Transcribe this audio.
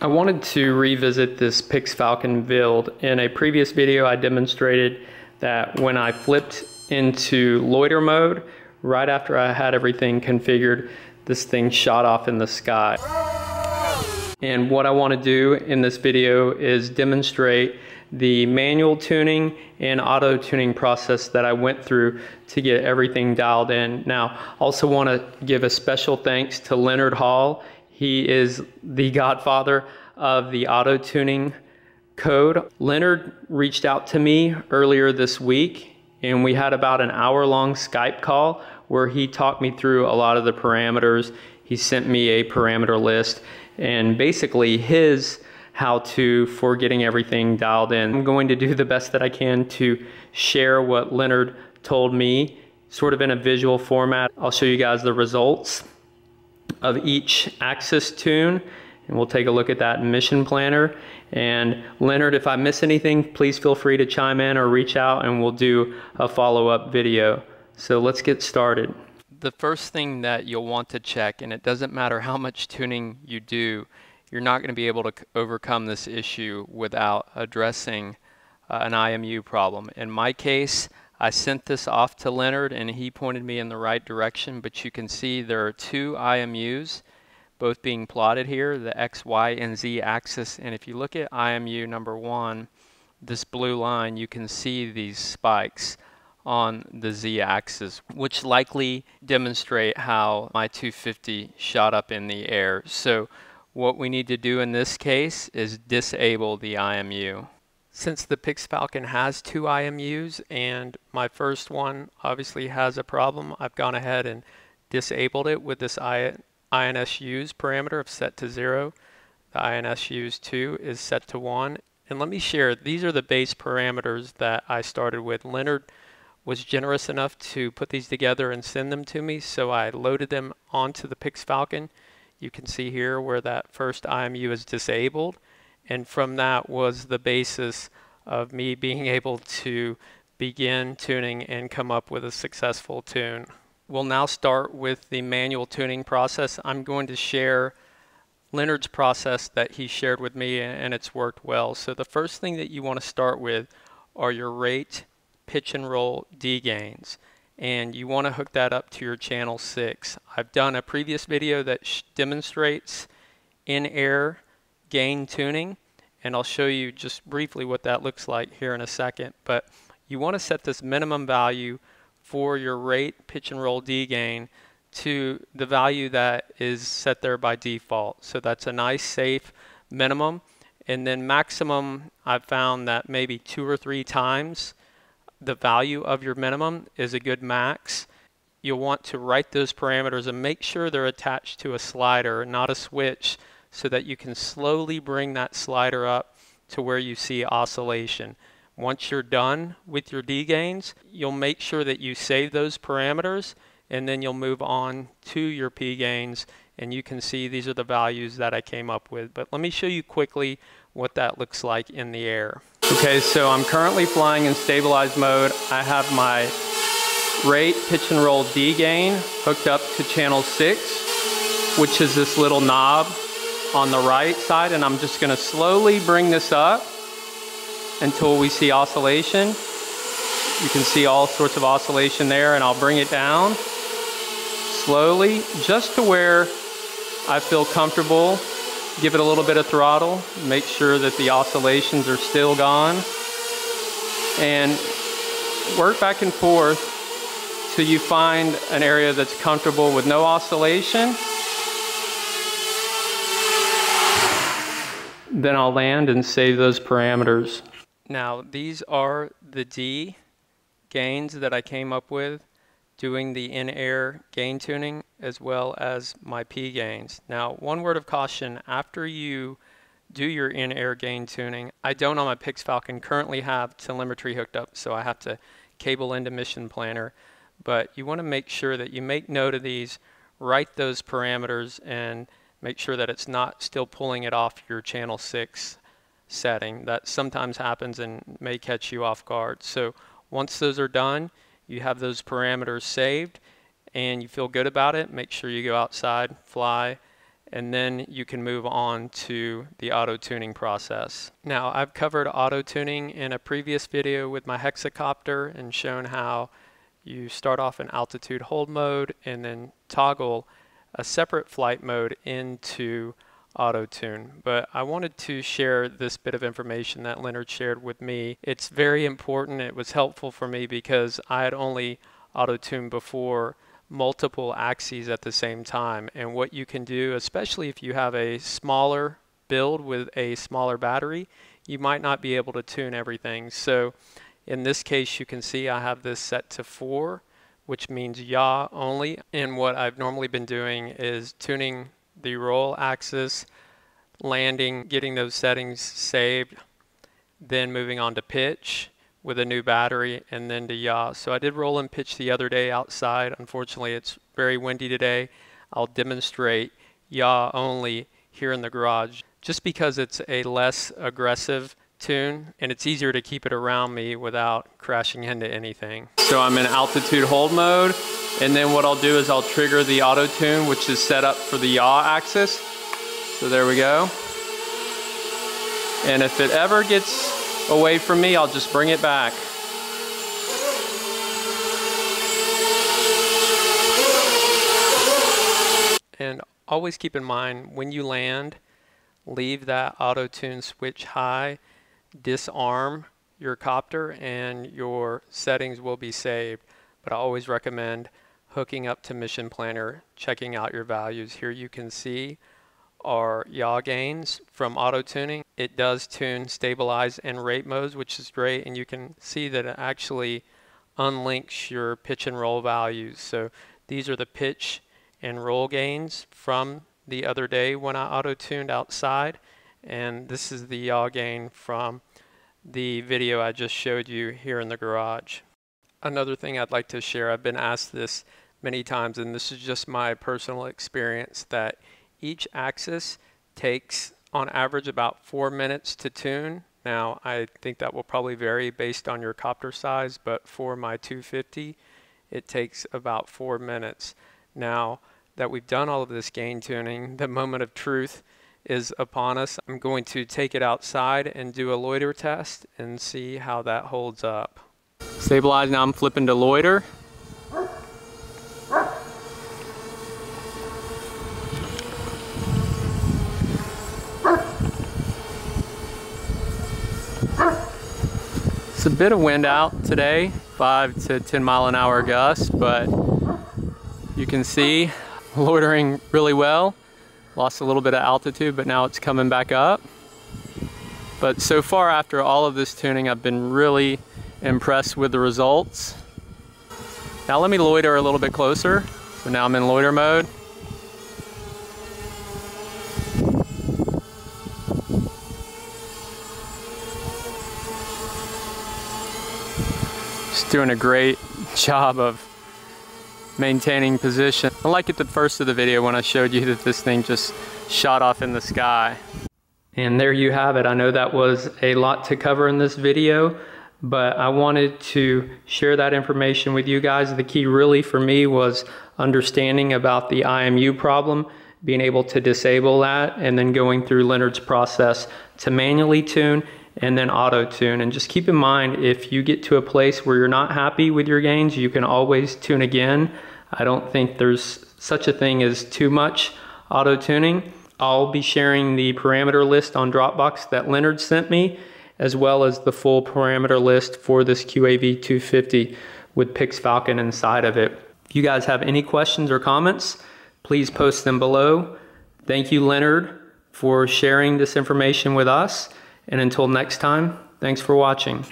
I wanted to revisit this Pixfalcon build. In a previous video, I demonstrated that when I flipped into loiter mode, right after I had everything configured, this thing shot off in the sky. And what I want to do in this video is demonstrate the manual tuning and auto tuning process that I went through to get everything dialed in. Now, also want to give a special thanks to Leonard Hall. He is the godfather of the auto tuning code. Leonard reached out to me earlier this week and we had about an hour-long Skype call where he talked me through a lot of the parameters. He sent me a parameter list and basically his how-to for getting everything dialed in. I'm going to do the best that I can to share what Leonard told me sort of in a visual format. I'll show you guys the results of each axis tune, and we'll take a look at that in Mission Planner. And Leonard, if I miss anything, please feel free to chime in or reach out and we'll do a follow-up video. So let's get started. The first thing that you'll want to check, and it doesn't matter how much tuning you do, you're not going to be able to overcome this issue without addressing an IMU problem. In my case, I sent this off to Leonard and he pointed me in the right direction, but you can see there are two IMUs, both being plotted here, the X, Y, and Z axis. And if you look at IMU number one, this blue line, you can see these spikes on the Z axis, which likely demonstrate how my 250 shot up in the air. So what we need to do in this case is disable the IMU. Since the Pixfalcon has two IMUs and my first one obviously has a problem, I've gone ahead and disabled it with this INS_USE parameter of set to 0. The INS_USE 2 is set to 1. And let me share, these are the base parameters that I started with. Leonard was generous enough to put these together and send them to me, so I loaded them onto the Pixfalcon. You can see here where that first IMU is disabled. And from that was the basis of me being able to begin tuning and come up with a successful tune. We'll now start with the manual tuning process. I'm going to share Leonard's process that he shared with me and it's worked well. So the first thing that you want to start with are your rate, pitch and roll D-gains. And you want to hook that up to your channel 6. I've done a previous video that demonstrates in-air gain tuning, and I'll show you just briefly what that looks like here in a second. But you want to set this minimum value for your rate, pitch and roll D gain to the value that is set there by default. So that's a nice safe minimum. And then maximum, I've found that maybe 2 or 3 times the value of your minimum is a good max. You'll want to write those parameters and make sure they're attached to a slider, not a switch, so that you can slowly bring that slider up to where you see oscillation. Once you're done with your D gains, you'll make sure that you save those parameters and then you'll move on to your P gains, and you can see these are the values that I came up with. But let me show you quickly what that looks like in the air. Okay, so I'm currently flying in stabilized mode. I have my rate, pitch and roll D gain hooked up to channel 6, which is this little knob on the right side, and I'm just going to slowly bring this up until we see oscillation. You can see all sorts of oscillation there, and I'll bring it down slowly just to where I feel comfortable. Give it a little bit of throttle, make sure that the oscillations are still gone, and work back and forth till you find an area that's comfortable with no oscillation. Then I'll land and save those parameters. Now, these are the D gains that I came up with doing the in-air gain tuning as well as my P gains. Now, one word of caution, after you do your in-air gain tuning, I don't on my Pixfalcon currently have telemetry hooked up, so I have to cable into Mission Planner, but you want to make sure that you make note of these, write those parameters, and make sure that it's not still pulling it off your channel 6 setting. That sometimes happens and may catch you off guard. So once those are done, you have those parameters saved and you feel good about it. Make sure you go outside, fly, and then you can move on to the auto-tuning process. Now, I've covered auto-tuning in a previous video with my hexacopter and shown how you start off in altitude hold mode and then toggle a separate flight mode into auto-tune. But I wanted to share this bit of information that Leonard shared with me. It's very important. It was helpful for me because I had only auto-tuned before multiple axes at the same time. And what you can do, especially if you have a smaller build with a smaller battery, you might not be able to tune everything. So in this case, you can see I have this set to 4, which means yaw only. And what I've normally been doing is tuning the roll axis, landing, getting those settings saved, then moving on to pitch with a new battery, and then to yaw. So I did roll and pitch the other day outside. Unfortunately, it's very windy today. I'll demonstrate yaw only here in the garage just because it's a less aggressive tune and it's easier to keep it around me without crashing into anything. So I'm in altitude hold mode, and then what I'll do is I'll trigger the auto tune, which is set up for the yaw axis. So there we go. And if it ever gets away from me, I'll just bring it back. And always keep in mind, when you land, leave that auto tune switch high, disarm your copter, and your settings will be saved. But I always recommend hooking up to Mission Planner, checking out your values. Here you can see our yaw gains from auto-tuning. It does tune stabilize and rate modes, which is great, and you can see that it actually unlinks your pitch and roll values. So these are the pitch and roll gains from the other day when I auto-tuned outside, and this is the yaw gain from the video I just showed you here in the garage. Another thing I'd like to share, I've been asked this many times, and this is just my personal experience, that each axis takes on average about 4 minutes to tune. Now, I think that will probably vary based on your copter size, but for my 250, it takes about 4 minutes. Now that we've done all of this gain tuning, the moment of truth is upon us. I'm going to take it outside and do a loiter test and see how that holds up. Stabilize, now I'm flipping to loiter. It's a bit of wind out today, 5 to 10 mile an hour gusts, but you can see loitering really well. Lost a little bit of altitude, but now it's coming back up. But so far after all of this tuning, I've been really impressed with the results. Now let me loiter a little bit closer. So now I'm in loiter mode. Just doing a great job of maintaining position. I like at the first of the video when I showed you that this thing just shot off in the sky. And there you have it. I know that was a lot to cover in this video, but I wanted to share that information with you guys. The key really for me was understanding about the IMU problem, being able to disable that, and then going through Leonard's process to manually tune and then auto-tune. And just keep in mind, if you get to a place where you're not happy with your gains, you can always tune again. I don't think there's such a thing as too much auto-tuning. I'll be sharing the parameter list on Dropbox that Leonard sent me, as well as the full parameter list for this QAV250 with Pixfalcon inside of it. If you guys have any questions or comments, please post them below. Thank you, Leonard, for sharing this information with us. And until next time, thanks for watching.